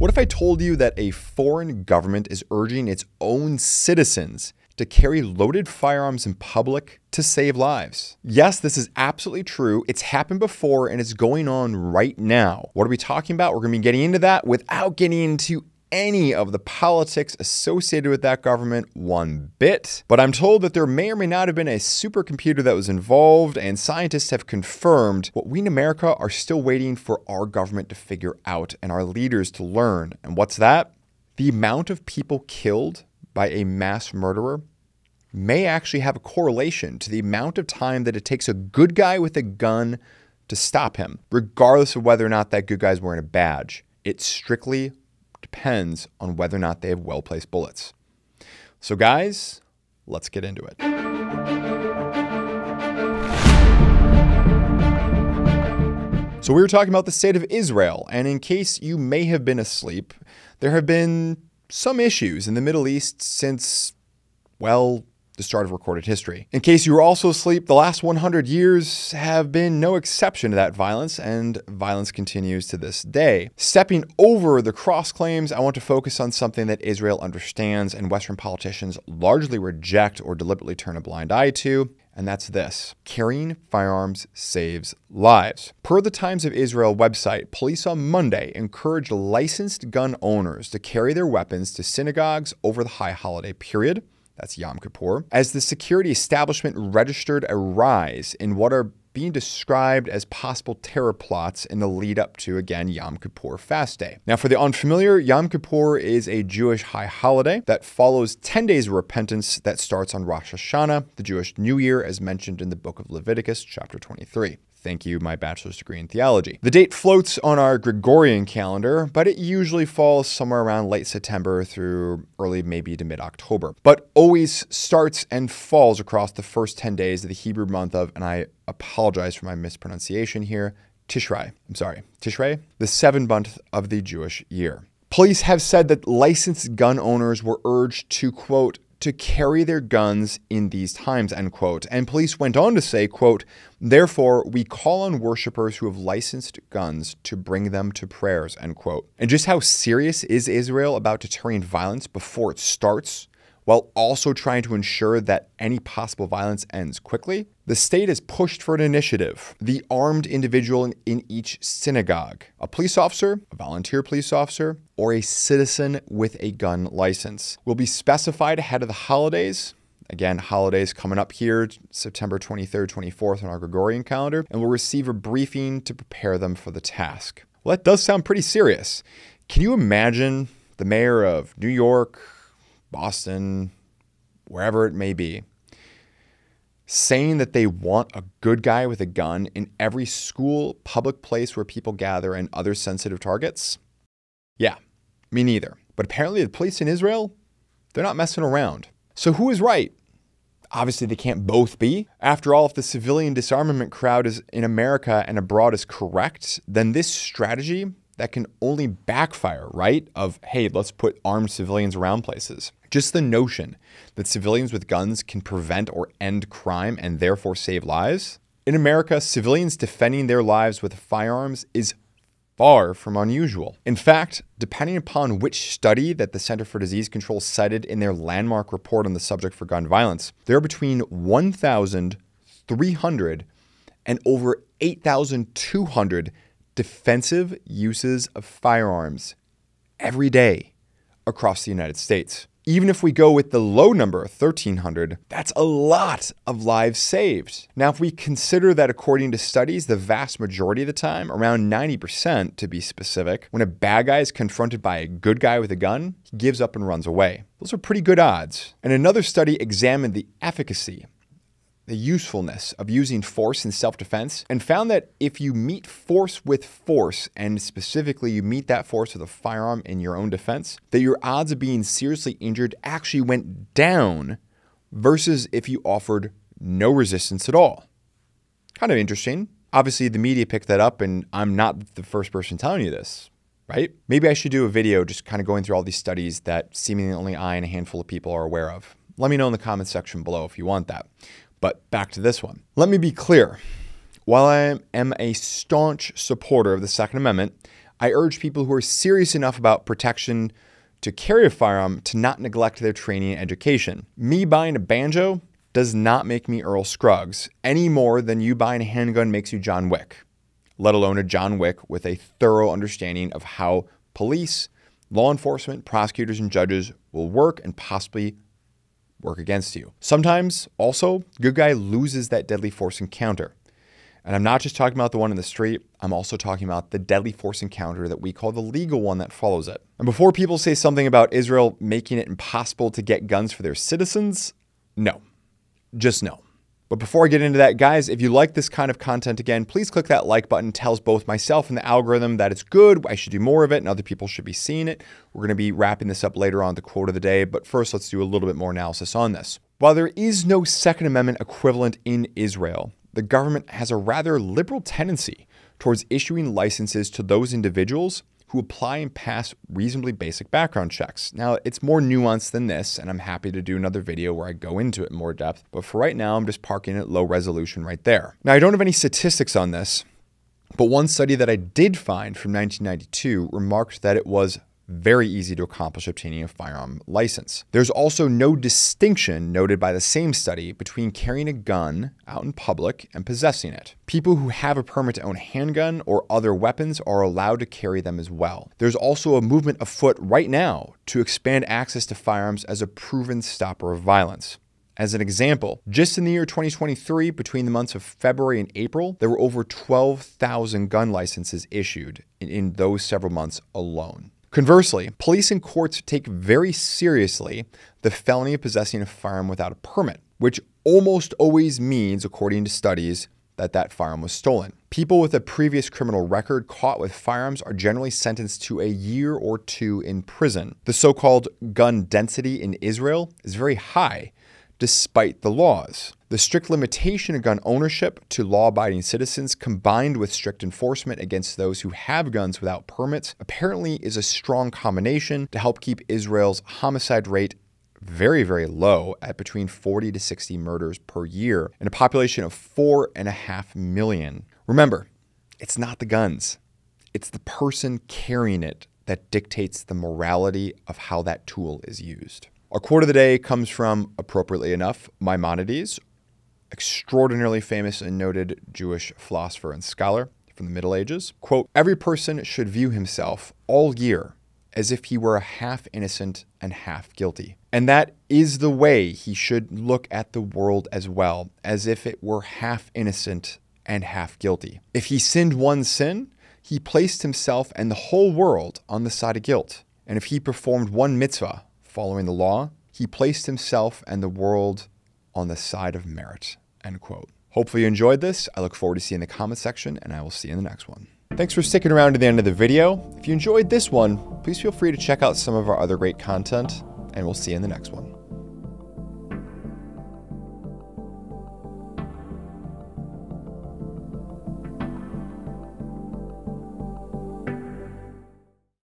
What if I told you that a foreign government is urging its own citizens to carry loaded firearms in public to save lives? Yes, this is absolutely true. It's happened before and it's going on right now. What are we talking about? We're gonna be getting into that without getting into any of the politics associated with that government one bit. But I'm told that there may or may not have been a supercomputer that was involved, and scientists have confirmed what we in America are still waiting for our government to figure out and our leaders to learn. And what's that? The amount of people killed by a mass murderer may actually have a correlation to the amount of time that it takes a good guy with a gun to stop him, regardless of whether or not that good guy's wearing a badge. It strictly depends on whether or not they have well-placed bullets. So guys, let's get into it. So we were talking about the state of Israel, and in case you may have been asleep, there have been some issues in the Middle East since, well, the start of recorded history. In case you were also asleep, the last 100 years have been no exception to that violence, and violence continues to this day. Stepping over the cross claims, I want to focus on something that Israel understands and Western politicians largely reject or deliberately turn a blind eye to, and that's this: carrying firearms saves lives. Per the Times of Israel website, police on Monday encouraged licensed gun owners to carry their weapons to synagogues over the high holiday period. That's Yom Kippur, as the security establishment registered a rise in what are being described as possible terror plots in the lead up to, again, Yom Kippur fast day. Now, for the unfamiliar, Yom Kippur is a Jewish high holiday that follows 10 days of repentance that starts on Rosh Hashanah, the Jewish New Year, as mentioned in the book of Leviticus, chapter 23. Thank you, my bachelor's degree in theology. The date floats on our Gregorian calendar, but it usually falls somewhere around late September through early, maybe to mid-October, but always starts and falls across the first 10 days of the Hebrew month of, and I apologize for my mispronunciation here, Tishrei. Tishrei, the 7th month of the Jewish year. Police have said that licensed gun owners were urged to, quote, to carry their guns in these times, end quote. And police went on to say, quote, therefore, we call on worshipers who have licensed guns to bring them to prayers, end quote. And just how serious is Israel about deterring violence before it starts, while also trying to ensure that any possible violence ends quickly? The state has pushed for an initiative, the armed individual in each synagogue, a police officer, a volunteer police officer, or a citizen with a gun license, will be specified ahead of the holidays. Again, holidays coming up here, September 23rd, 24th on our Gregorian calendar, and will receive a briefing to prepare them for the task. Well, that does sound pretty serious. Can you imagine the mayor of New York, Boston, wherever it may be, saying that they want a good guy with a gun in every school, public place where people gather, and other sensitive targets? Yeah, me neither. But apparently the police in Israel, they're not messing around. So who is right? Obviously, they can't both be. After all, if the civilian disarmament crowd is in America and abroad is correct, then this strategy that can only backfire, right? Of, hey, let's put armed civilians around places. Just the notion that civilians with guns can prevent or end crime and therefore save lives. In America, civilians defending their lives with firearms is far from unusual. In fact, depending upon which study that the Center for Disease Control cited in their landmark report on the subject for gun violence, there are between 1,300 and over 8,200 defensive uses of firearms every day across the United States. Even if we go with the low number, 1,300, that's a lot of lives saved. Now, if we consider that according to studies, the vast majority of the time, around 90% to be specific, when a bad guy is confronted by a good guy with a gun, he gives up and runs away. Those are pretty good odds. And another study examined the efficacy, the usefulness of using force in self-defense, and found that if you meet force with force, and specifically you meet that force with a firearm in your own defense, that your odds of being seriously injured actually went down versus if you offered no resistance at all. Kind of interesting. Obviously, the media picked that up, and I'm not the first person telling you this, right? Maybe I should do a video just kind of going through all these studies that seemingly only I and a handful of people are aware of. Let me know in the comments section below if you want that. But back to this one. Let me be clear. While I am a staunch supporter of the Second Amendment, I urge people who are serious enough about protection to carry a firearm to not neglect their training and education. Me buying a banjo does not make me Earl Scruggs any more than you buying a handgun makes you John Wick, let alone a John Wick with a thorough understanding of how police, law enforcement, prosecutors, and judges will work and possibly work against you. Sometimes, also, good guy loses that deadly force encounter. And I'm not just talking about the one in the street, I'm also talking about the deadly force encounter that we call the legal one that follows it. And before people say something about Israel making it impossible to get guns for their citizens, no. Just no. But before I get into that, guys, if you like this kind of content, again, please click that like button. It tells both myself and the algorithm that it's good, I should do more of it, and other people should be seeing it. We're going to be wrapping this up later on the quote of the day, but first let's do a little bit more analysis on this. While there is no Second Amendment equivalent in Israel, the government has a rather liberal tendency towards issuing licenses to those individuals who apply and pass reasonably basic background checks. Now, it's more nuanced than this, and I'm happy to do another video where I go into it in more depth, but for right now, I'm just parking it low resolution right there. Now, I don't have any statistics on this, but one study that I did find from 1992 remarked that it was very easy to accomplish obtaining a firearm license. There's also no distinction noted by the same study between carrying a gun out in public and possessing it. People who have a permit to own a handgun or other weapons are allowed to carry them as well. There's also a movement afoot right now to expand access to firearms as a proven stopper of violence. As an example, just in the year 2023, between the months of February and April, there were over 12,000 gun licenses issued in those several months alone. Conversely, police and courts take very seriously the felony of possessing a firearm without a permit, which almost always means, according to studies, that that firearm was stolen. People with a previous criminal record caught with firearms are generally sentenced to a year or two in prison. The so-called gun density in Israel is very high, despite the laws. The strict limitation of gun ownership to law-abiding citizens combined with strict enforcement against those who have guns without permits apparently is a strong combination to help keep Israel's homicide rate very, very low at between 40 to 60 murders per year and a population of 4.5 million. Remember, it's not the guns, it's the person carrying it that dictates the morality of how that tool is used. Our quote of the day comes from, appropriately enough, Maimonides, extraordinarily famous and noted Jewish philosopher and scholar from the Middle Ages. Quote, "Every person should view himself all year as if he were half innocent and half guilty. And that is the way he should look at the world as well, as if it were half innocent and half guilty. If he sinned one sin, he placed himself and the whole world on the side of guilt. And if he performed one mitzvah, following the law, he placed himself and the world on the side of merit," end quote. Hopefully you enjoyed this. I look forward to seeing the comment section, and I will see you in the next one. Thanks for sticking around to the end of the video. If you enjoyed this one, please feel free to check out some of our other great content, and we'll see you in the next one.